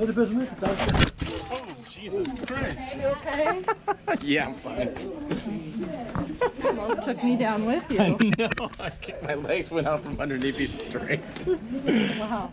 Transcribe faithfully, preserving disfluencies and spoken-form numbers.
What the best with it? Oh, Jesus Christ. You okay? Yeah, I'm fine. Almost took me down with you. I know. I, my legs went out from underneath you straight. Wow.